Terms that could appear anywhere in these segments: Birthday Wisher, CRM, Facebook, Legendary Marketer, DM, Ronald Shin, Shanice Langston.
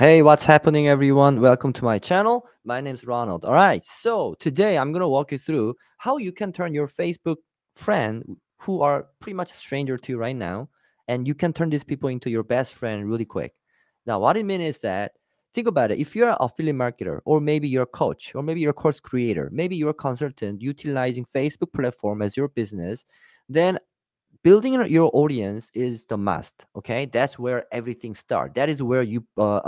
Hey, what's happening, everyone? Welcome to my channel. My name's Ronald. All right, so today I'm going to walk you through how you can turn your Facebook friend, who are pretty much a stranger to you right now, and you can turn these people into your best friend really quick. Now, what I mean is that, think about it. If you're an affiliate marketer, or maybe you're a coach, or maybe you're a course creator, maybe you're a consultant utilizing Facebook platform as your business, then building your audience is the must, okay? That's where everything starts. That is where you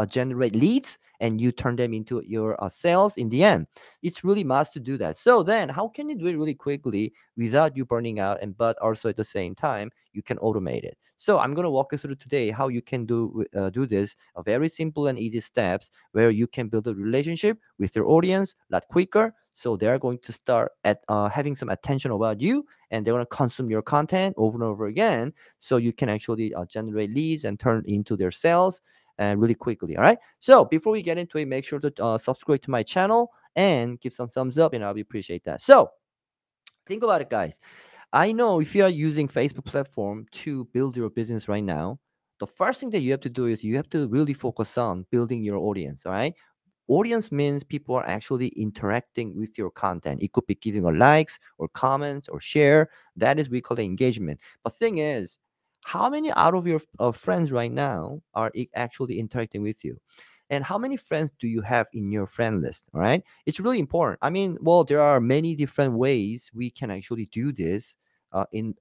generate leads and you turn them into your sales in the end. It's really must to do that. So then how can you do it really quickly without you burning out, and but also at the same time, you can automate it? So I'm going to walk you through today how you can do this, very simple and easy steps where you can build a relationship with your audience a lot quicker. So they're going to start at having some attention about you, and they're going to consume your content over and over again. So you can actually generate leads and turn into their sales really quickly. All right. So before we get into it, make sure to subscribe to my channel and give some thumbs up, and I'll appreciate that. So think about it, guys. I know if you are using Facebook platform to build your business right now, the first thing that you have to do is you have to really focus on building your audience. All right. Audience means people are actually interacting with your content. It could be giving a likes or comments or share. That is we call it engagement. But thing is, how many out of your friends right now are actually interacting with you? And how many friends do you have in your friend list? All right. It's really important. I mean, well, there are many different ways we can actually do this in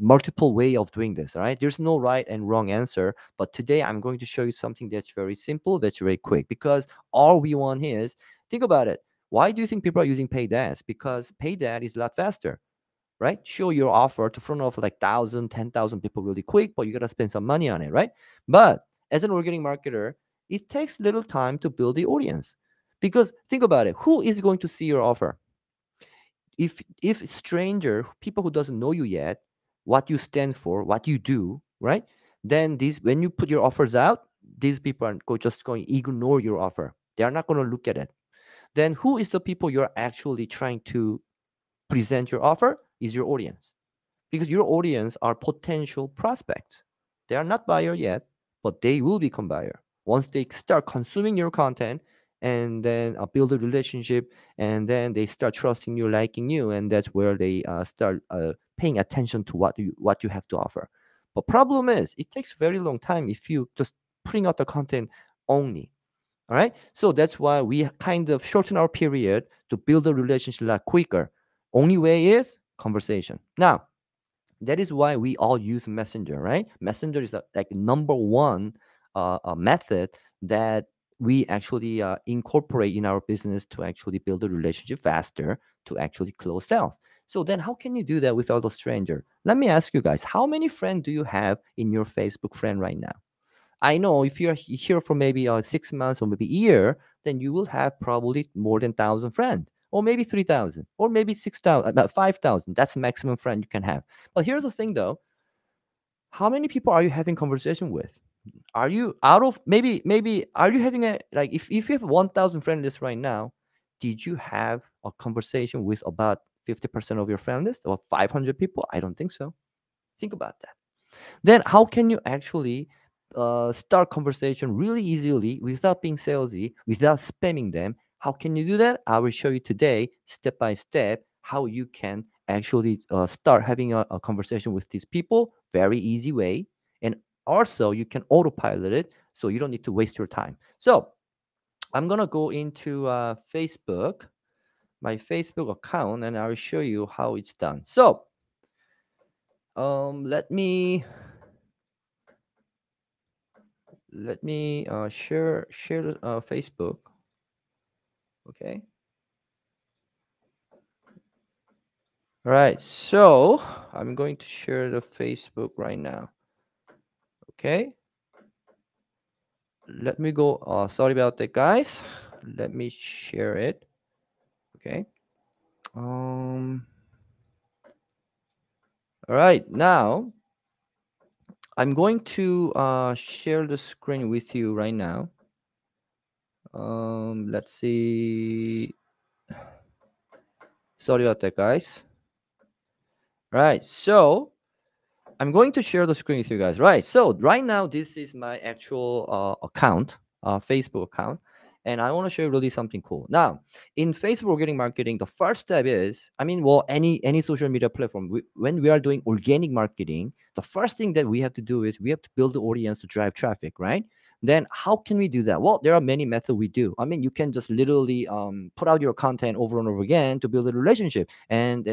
multiple way of doing this. All right, there's no right and wrong answer, but today I'm going to show you something that's very simple, that's very quick, because all we want is, think about it, why do you think people are using paid ads? Because paid ad is a lot faster, right? Show your offer to front of like 1,000, 10,000 people really quick, but you gotta spend some money on it, right? But as an organic marketer, it takes little time to build the audience, because think about it, who is going to see your offer? If stranger, people who doesn't know you yet, what you stand for, what you do, right? Then these, when you put your offers out, these people are just going to ignore your offer. They are not going to look at it. Then who is the people you're actually trying to present your offer is your audience, because your audience are potential prospects. They are not buyer yet, but they will become buyer once they start consuming your content, and then build a relationship, and then they start trusting you, liking you, and that's where they start paying attention to what you have to offer. But problem is, it takes a very long time if you just putting out the content only. All right, so that's why we kind of shorten our period to build a relationship a lot quicker. Only way is conversation. Now, that is why we all use Messenger, right? Messenger is like number one method that we actually incorporate in our business to actually build a relationship faster, to actually close sales. So then how can you do that without a stranger? Let me ask you guys, how many friends do you have in your Facebook friend right now? I know if you're here for maybe 6 months or maybe a year, then you will have probably more than 1,000 friends, or maybe 3,000, or maybe 6,000, about 5,000. That's the maximum friend you can have. But here's the thing though, how many people are you having conversation with? Are you out of maybe are you having a, like, if you have 1,000 friend list right now, did you have a conversation with about 50% of your friend list or 500 people? I don't think so. Think about that. Then how can you actually start conversation really easily without being salesy, without spamming them? How can you do that? I will show you today step by step how you can actually start having a conversation with these people, very easy way. And also, you can autopilot it, so you don't need to waste your time. So I'm going to go into Facebook, my Facebook account, and I'll show you how it's done. So let me share Facebook. Okay. All right. So I'm going to share the Facebook right now. Okay, let me go. Sorry about that, guys. Let me share it. Okay. All right, now I'm going to share the screen with you right now. Let's see. Sorry about that, guys. All right, so I'm going to share the screen with you guys. Right. So right now, this is my actual account. Facebook account. And I want to show you really something cool. Now, in Facebook organic marketing, the first step is, any social media platform, when we are doing organic marketing, the first thing that we have to do is we have to build the audience to drive traffic, right? Then how can we do that? Well, there are many methods we do. I mean, you can just literally put out your content over and over again to build a relationship and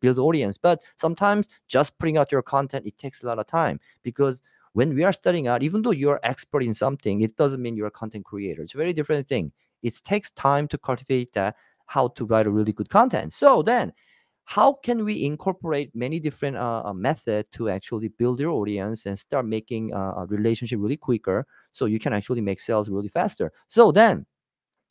build audience. But sometimes just putting out your content, it takes a lot of time, because when we are starting out, even though you're expert in something, it doesn't mean you're a content creator. It's a very different thing. It takes time to cultivate that, how to write a really good content. So then how can we incorporate many different methods to actually build your audience and start making a relationship really quicker, so you can actually make sales really faster? So then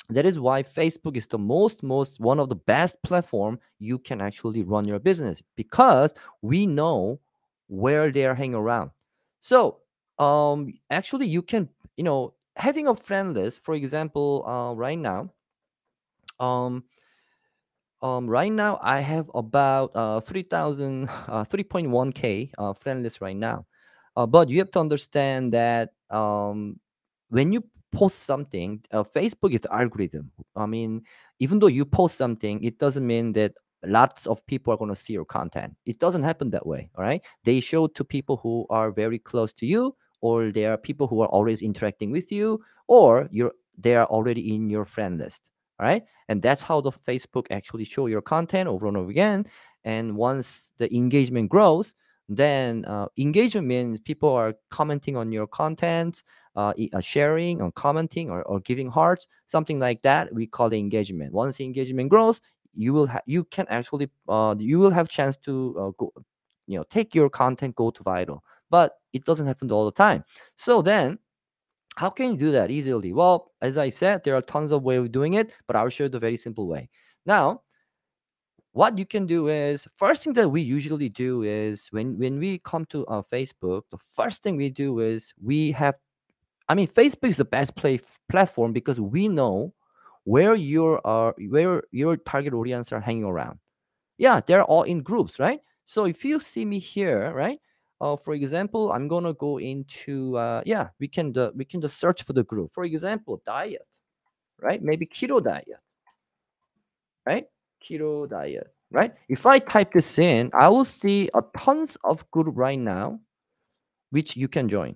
that is why Facebook is the most one of the best platform you can actually run your business, because we know where they are hanging around. So actually you can, having a friend list, for example, right now I have about 3.1K friend list right now. But you have to understand that when you post something, Facebook is the algorithm. I mean, even though you post something, it doesn't mean that lots of people are going to see your content. It doesn't happen that way, all right? They show to people who are very close to you, or there are people who are always interacting with you, or they are already in your friend list, all right? And that's how the Facebook actually show your content over and over again. And once the engagement grows, then engagement means people are commenting on your content, sharing or commenting or giving hearts, something like that. We call it engagement. Once the engagement grows, you will have chance to take your content, go to viral. But it doesn't happen all the time. So then how can you do that easily? Well, as I said, there are tons of ways of doing it, but I'll show you the very simple way. Now, what you can do is, first thing that we usually do is, when we come to Facebook, the first thing we do is Facebook is the best platform because we know where your target audience are hanging around. Yeah, they're all in groups, right? So if you see me here, right? For example, I'm gonna go into we can just search for the group. For example, diet, right? Maybe keto diet, right? Keto diet, right? If I type this in, I will see a tons of group right now, which you can join.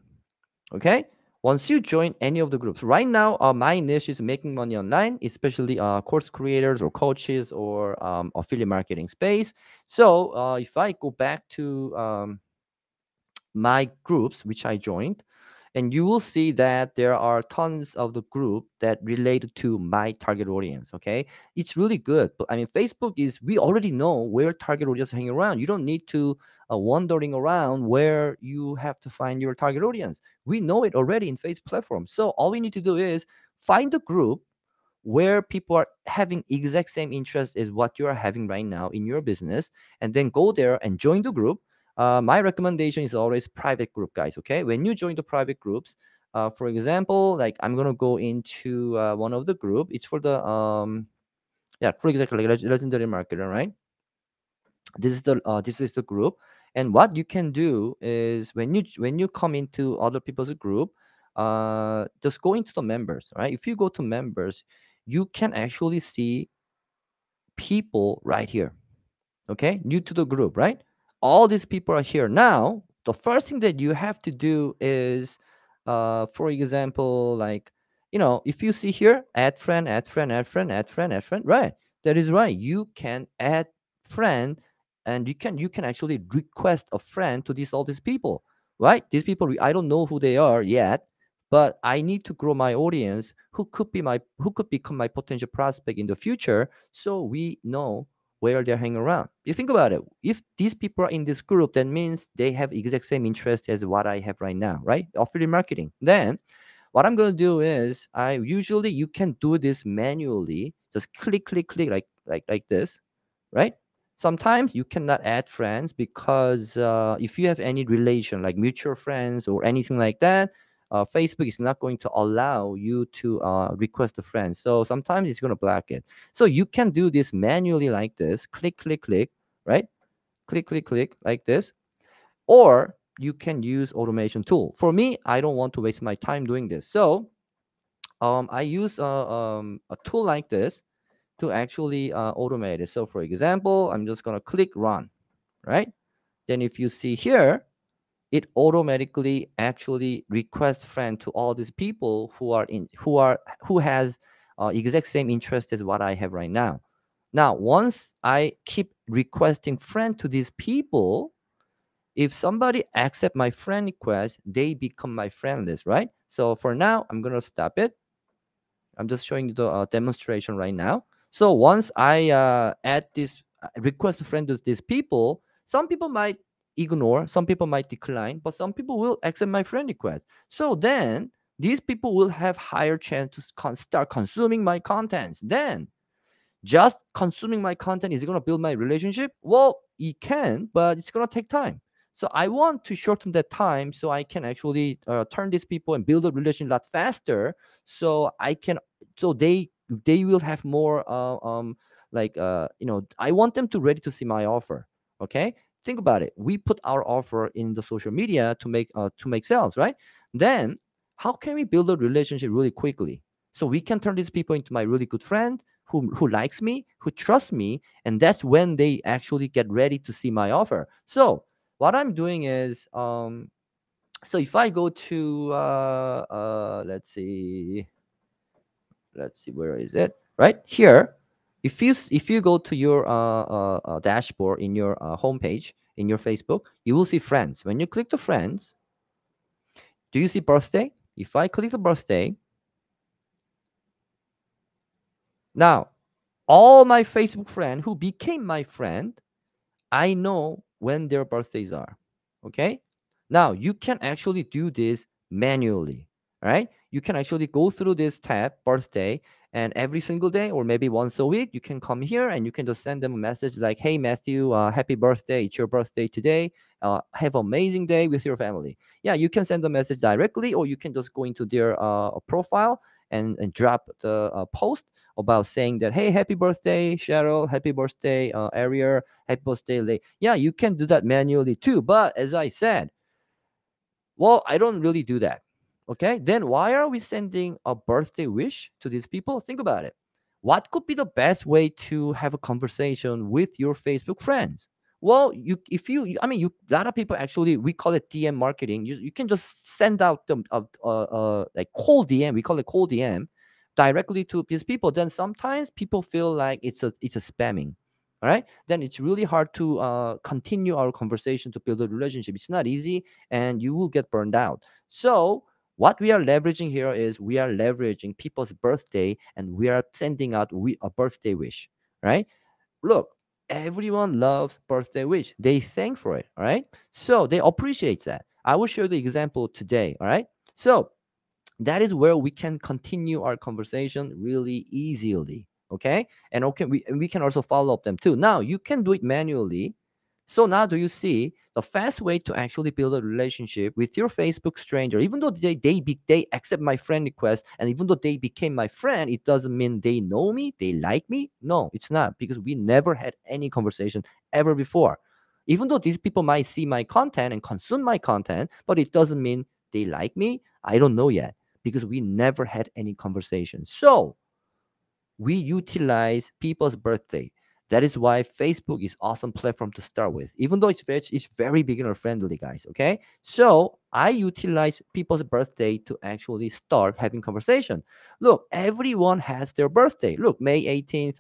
Okay. Once you join any of the groups, right now, my niche is making money online, especially course creators or coaches or affiliate marketing space. So if I go back to my groups, which I joined, and you will see that there are tons of the group that relate to my target audience, okay? It's really good. I mean, Facebook is, we already know where target audience hang around. You don't need to wandering around where you have to find your target audience. We know it already in Facebook platform. So all we need to do is find a group where people are having exact same interest as what you are having right now in your business, and then go there and join the group. My recommendation is always private group, guys, okay? When you join the private groups, for example, like I'm going to go into one of the group. It's for the, for example, Legendary Marketer, right? This is the group. And what you can do is when you come into other people's group, just go into the members, right? If you go to members, you can actually see people right here, okay? New to the group, right? All these people are here. Now, the first thing that you have to do is, for example, if you see here, add friend, add friend, add friend, add friend, add friend, right? That is right. You can add friend, and you can actually request a friend to all these people, right? These people, I don't know who they are yet, but I need to grow my audience who could become my potential prospect in the future, so we know where they're hanging around. You think about it. If these people are in this group, that means they have exact same interest as what I have right now, right? Affiliate marketing. Then what I'm going to do is, you can do this manually. Just click, click, click, like this, right? Sometimes you cannot add friends because if you have any relation, like mutual friends or anything like that, Facebook is not going to allow you to request a friend. So sometimes it's going to block it. So you can do this manually like this. Click, click, click, right? Click, click, click like this. Or you can use automation tool. For me, I don't want to waste my time doing this. So I use a tool like this to actually automate it. So for example, I'm just going to click run, right? Then if you see here, it automatically actually requests friend to all these people who has exact same interest as what I have right now. Now, once I keep requesting friend to these people, if somebody accepts my friend request, they become my friend list, right? So for now, I'm going to stop it. I'm just showing you the demonstration right now. So once I add this request to friend to these people, some people might ignore, some people might decline, but some people will accept my friend request. So then these people will have higher chance to start consuming my contents. Then just consuming my content, is it going to build my relationship? Well, it can, but it's going to take time. So I want to shorten that time so I can actually turn these people and build a relation a lot faster. So I can, so they will have more you know, I want them to ready to see my offer. Okay, think about it. We put our offer in the social media to make sales, right? Then how can we build a relationship really quickly so we can turn these people into my really good friend who likes me, who trusts me, and that's when they actually get ready to see my offer. So what I'm doing is, so if I go to, let's see, where is it? Right here. If you go to your dashboard in your homepage in your Facebook, you will see friends. When you click the friends, do you see birthday? If I click the birthday, now all my Facebook friends who became my friend, I know when their birthdays are. Okay, now you can actually do this manually, right? You can actually go through this tab, birthday, and every single day or maybe once a week, you can come here and you can just send them a message like, hey, Matthew, happy birthday. It's your birthday today. Have an amazing day with your family. Yeah, you can send the message directly, or you can just go into their profile and drop the post about saying that, hey, happy birthday, Cheryl, happy birthday, Ariel, happy birthday, Lay. Yeah, you can do that manually too. But as I said, well, I don't really do that. Okay, then why are we sending a birthday wish to these people? Think about it. What could be the best way to have a conversation with your Facebook friends? Well, a lot of people actually, we call it DM marketing. You can just send out them like cold DM. We call it cold DM directly to these people. Then sometimes people feel like it's a spamming. All right, then it's really hard to continue our conversation to build a relationship. It's not easy, and you will get burned out. So what we are leveraging here is we are leveraging people's birthday, and we are sending out a birthday wish, right? Look, everyone loves birthday wish. They thank for it, all right? So they appreciate that. I will show the example today, all right? So that is where we can continue our conversation really easily, okay? And okay, we can also follow up them too. Now, you can do it manually. So now do you see the fast way to actually build a relationship with your Facebook stranger? Even though they accept my friend request, and even though they became my friend, it doesn't mean they know me, they like me. No, it's not, because we never had any conversation ever before. Even though these people might see my content and consume my content, but it doesn't mean they like me. I don't know yet, because we never had any conversation. So we utilize people's birthday. That is why Facebook is an awesome platform to start with, even though it's very beginner friendly, guys. Okay, so I utilize people's birthday to actually start having conversation. Look, everyone has their birthday. Look, May 18th.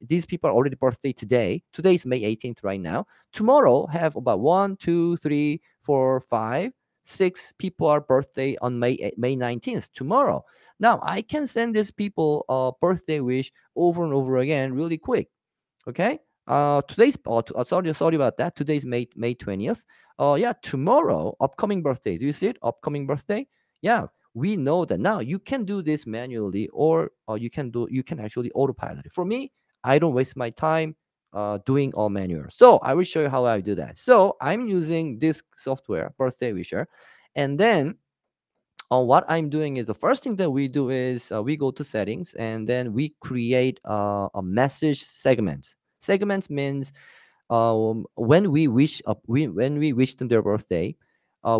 These people are already birthday today. Today is May 18th right now. Tomorrow have about 1, 2, 3, 4, 5, 6 people are birthday on May 19th tomorrow. Now I can send these people a birthday wish over and over again really quick. Okay, sorry about that. Today's May 20th. Yeah, tomorrow upcoming birthday. Do you see it? Upcoming birthday. Yeah, we know that. Now you can do this manually, or you can actually autopilot it. For me, I don't waste my time doing all manual. So I will show you how I do that. So I'm using this software, Birthday Wisher, and then what I'm doing is the first thing that we do is we go to settings, and then we create a message segments. Segments means when we wish them their birthday,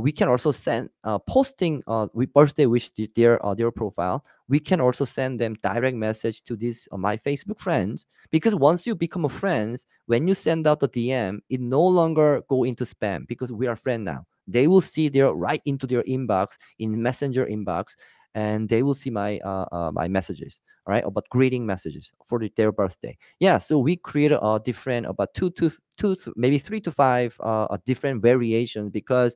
we can also send posting with birthday wish their profile. We can also send them direct message to these my Facebook friends, because once you become a friend, when you send out the DM, it no longer go into spam because we are friend now. They will see their right into their inbox in Messenger inbox, and they will see my my messages, all right, about greeting messages for their birthday. Yeah, so we create a different about maybe 3 to 5 different variations, because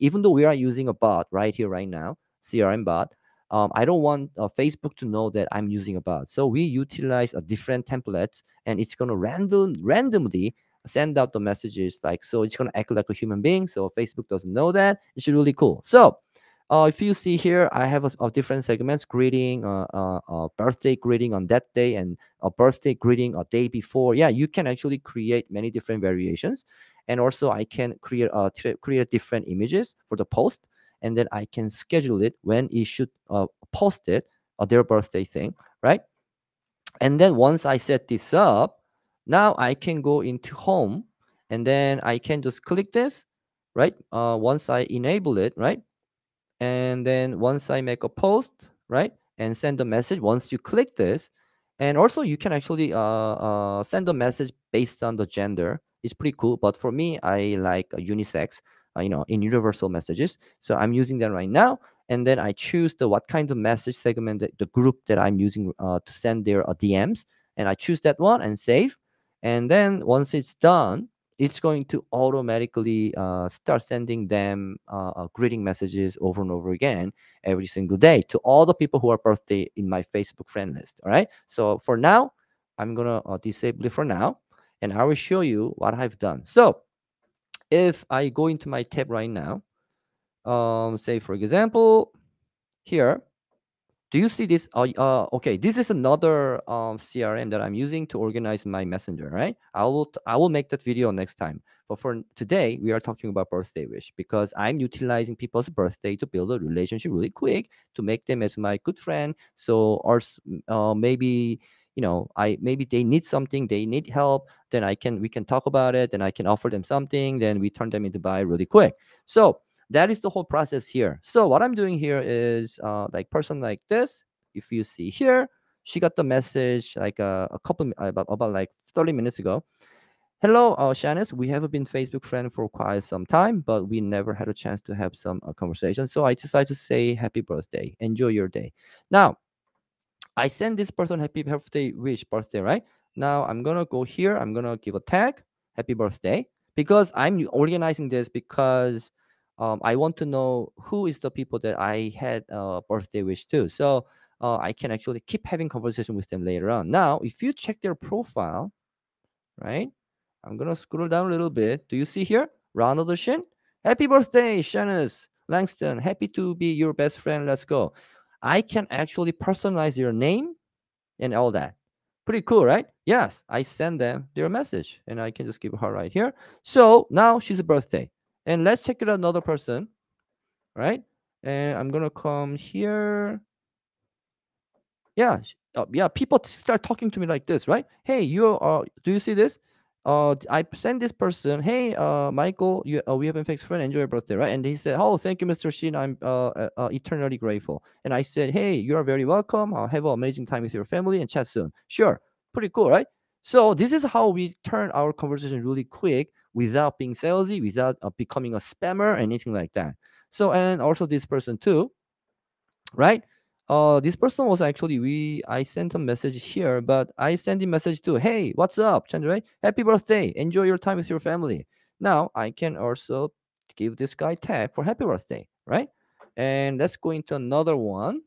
even though we are using a bot right here right now, CRM bot, I don't want Facebook to know that I'm using a bot. So we utilize a different templates, and it's gonna randomly send out the messages, like, so it's gonna act like a human being. So Facebook doesn't know that. It's really cool. So if you see here, I have a different segments: greeting, birthday greeting on that day, and a birthday greeting a day before. Yeah, you can actually create many different variations, and also I can create create different images for the post, and then I can schedule it when it should post it their birthday thing, right? And then once I set this up, now I can go into home, and then I can just click this, right? Once I enable it, right? And then once I make a post, right, and send a message, once you click this, and also you can actually send a message based on the gender. It's pretty cool, but for me, I like unisex, you know, in universal messages. So I'm using that right now, and then I choose the what kind of message segment, the group that I'm using to send their DMs, and I choose that one and save. And then once it's done, it's going to automatically start sending them greeting messages over and over again every single day to all the people who are birthday in my Facebook friend list, all right? So for now, I'm gonna disable it for now, and I will show you what I've done. So if I go into my tab right now, say for example, here, do you see this? Okay, this is another CRM that I'm using to organize my Messenger, right? I will make that video next time. But for today, we are talking about birthday wish, because I'm utilizing people's birthday to build a relationship really quick, to make them as my good friend. So, or maybe, you know, maybe they need something, they need help, then we can talk about it, then I can offer them something, then we turn them into buy really quick. So that is the whole process here. So what I'm doing here is like person like this. If you see here, she got the message like a couple about like 30 minutes ago. Hello, Shanice. We have been Facebook friend for quite some time, but we never had a chance to have some conversation. So I decided to say happy birthday. Enjoy your day. Now, I send this person happy birthday wish birthday, right? Now I'm gonna go here. I'm gonna give a tag, happy birthday, because I'm organizing this because I want to know who is the people that I had a birthday wish to. So I can actually keep having conversation with them later on. Now, if you check their profile, right? I'm going to scroll down a little bit. Do you see here? Ronald Shin, happy birthday, Shanice Langston. Happy to be your best friend. Let's go. I can actually personalize your name and all that. Pretty cool, right? Yes, I send them their message, and I can just give her right here. So now she's a birthday. And let's check it out another person, right? And I'm gonna come here. Yeah, yeah. People start talking to me like this, right? Hey, you. Do you see this? I send this person. Hey, Michael. We have been fixed friend. Enjoy your birthday, right? And he said, oh, thank you, Mr. Shin. I'm eternally grateful. And I said, hey, you are very welcome. I'll have an amazing time with your family and chat soon. Sure. Pretty cool, right? So this is how we turn our conversation really quick, without being salesy, without becoming a spammer, anything like that. So, and also this person too, right? This person was actually, I sent a message here, but I sent a message to, hey, what's up, Chandra? Happy birthday. Enjoy your time with your family. Now I can also give this guy tag for happy birthday, right? And let's go into another one.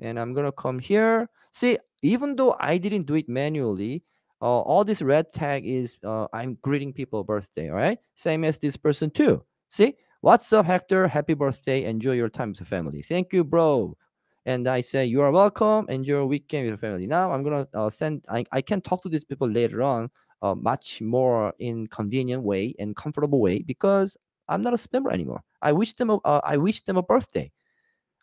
And I'm going to come here. See, even though I didn't do it manually, all this red tag is I'm greeting people birthday, all right? Same as this person too. See? What's up, Hector? Happy birthday. Enjoy your time with the family. Thank you, bro. And I say, you are welcome. Enjoy your weekend with your family. Now I'm going to I can talk to these people later on much more in convenient way and comfortable way, because I'm not a spammer anymore. I wish them a birthday.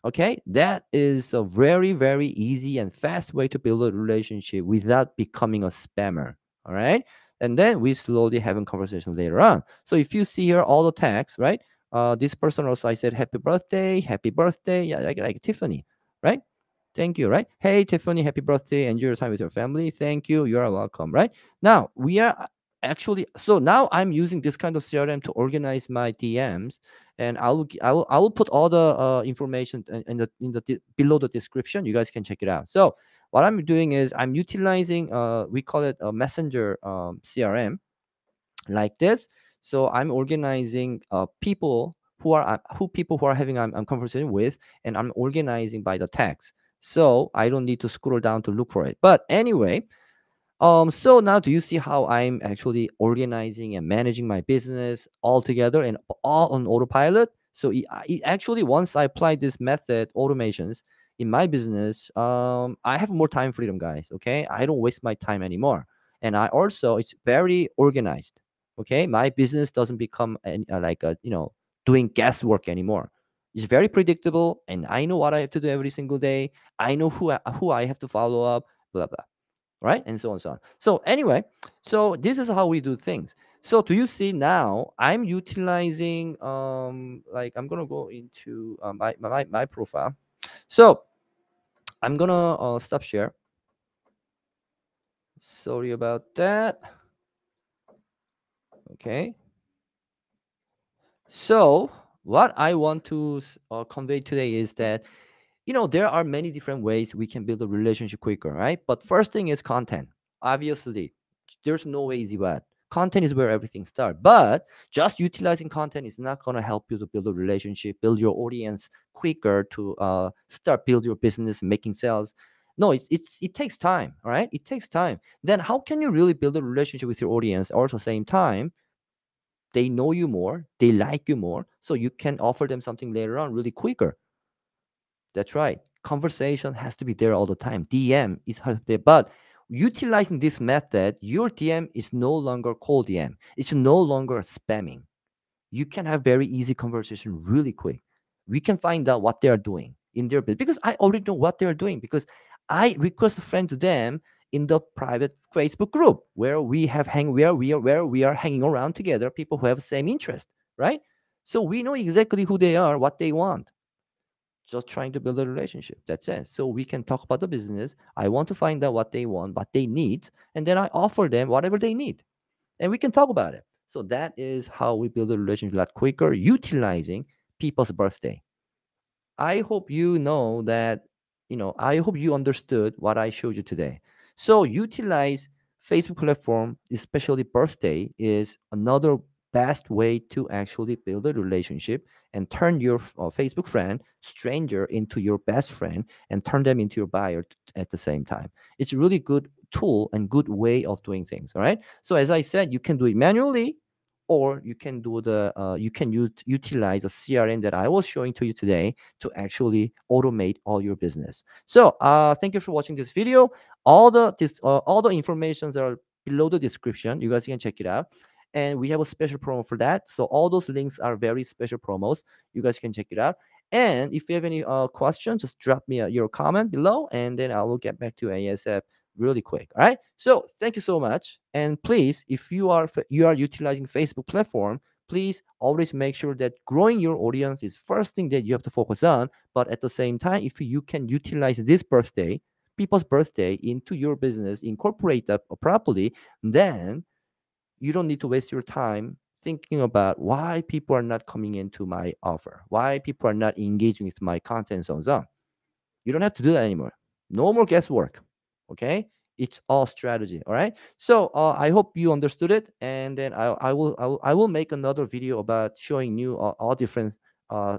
Okay, that is a very, very easy and fast way to build a relationship without becoming a spammer, all right? And then we slowly have a conversation later on. So if you see here all the tags, right? this person also, I said, happy birthday. Yeah, like Tiffany, right? Thank you, right? Hey, Tiffany, happy birthday. Enjoy your time with your family. Thank you. You are welcome, right? Now, we are actually, so now I'm using this kind of CRM to organize my DMs. And I will put all the information in the below the description. You guys can check it out. So what I'm doing is I'm utilizing, we call it a messenger CRM like this. So I'm organizing people who are having I'm conversation with, and I'm organizing by the tags. So I don't need to scroll down to look for it. But anyway, so now do you see how I'm actually organizing and managing my business all together and all on autopilot? So it actually, once I apply this method, automations in my business, I have more time freedom, guys. Okay, I don't waste my time anymore, and I also, it's very organized. Okay, my business doesn't become doing guesswork anymore. It's very predictable, and I know what I have to do every single day. I know who I have to follow up, blah blah, right? And so on and so on. So anyway, so this is how we do things. So do you see now I'm utilizing I'm gonna go into my profile. So I'm gonna stop share. Sorry about that. Okay. So what I want to convey today is that, you know, there are many different ways we can build a relationship quicker, right? But first thing is content. Obviously, there's no easy way. Content is where everything starts. But just utilizing content is not going to help you to build a relationship, build your audience quicker to start build your business, making sales. No, it takes time, right? It takes time. Then how can you really build a relationship with your audience? Also, same time, they know you more, they like you more, so you can offer them something later on really quicker. That's right. Conversation has to be there all the time. DM is there, but utilizing this method, your DM is no longer cold DM. It's no longer spamming. You can have very easy conversation really quick. We can find out what they are doing in their business, because I already know what they are doing, because I request a friend to them in the private Facebook group where we are hanging around together, people who have the same interest, right? So we know exactly who they are, what they want. Just trying to build a relationship. That's it. So we can talk about the business. I want to find out what they want, what they need, and then I offer them whatever they need, and we can talk about it. So that is how we build a relationship a lot quicker, utilizing people's birthday. I hope you know that, you know, I hope you understood what I showed you today. So utilize Facebook platform, especially birthday, is another best way to actually build a relationship and turn your Facebook friend, stranger, into your best friend, and turn them into your buyer at the same time. It's a really good tool and good way of doing things. All right. So as I said, you can do it manually, or you can do the utilize a CRM that I was showing to you today to actually automate all your business. So thank you for watching this video. All the informations are below the description. You guys can check it out, and we have a special promo for that. So all those links are very special promos. You guys can check it out. And if you have any questions, just drop me your comment below, and then I will get back to you ASAP. Really quick. All right, so thank you so much, and please, if you are utilizing Facebook platform, please always make sure that growing your audience is first thing that you have to focus on. But at the same time, if you can utilize this birthday, people's birthday, into your business, incorporate that properly, then you don't need to waste your time thinking about why people are not coming into my offer, why people are not engaging with my content, so on. You don't have to do that anymore. No more guesswork. Okay, it's all strategy. All right, so I hope you understood it, and then I will make another video about showing you all different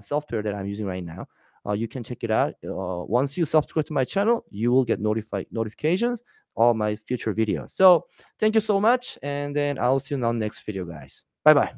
software that I'm using right now. You can check it out. Once you subscribe to my channel, you will get notifications all my future videos. So thank you so much, and then I'll see you in our next video, guys. Bye bye.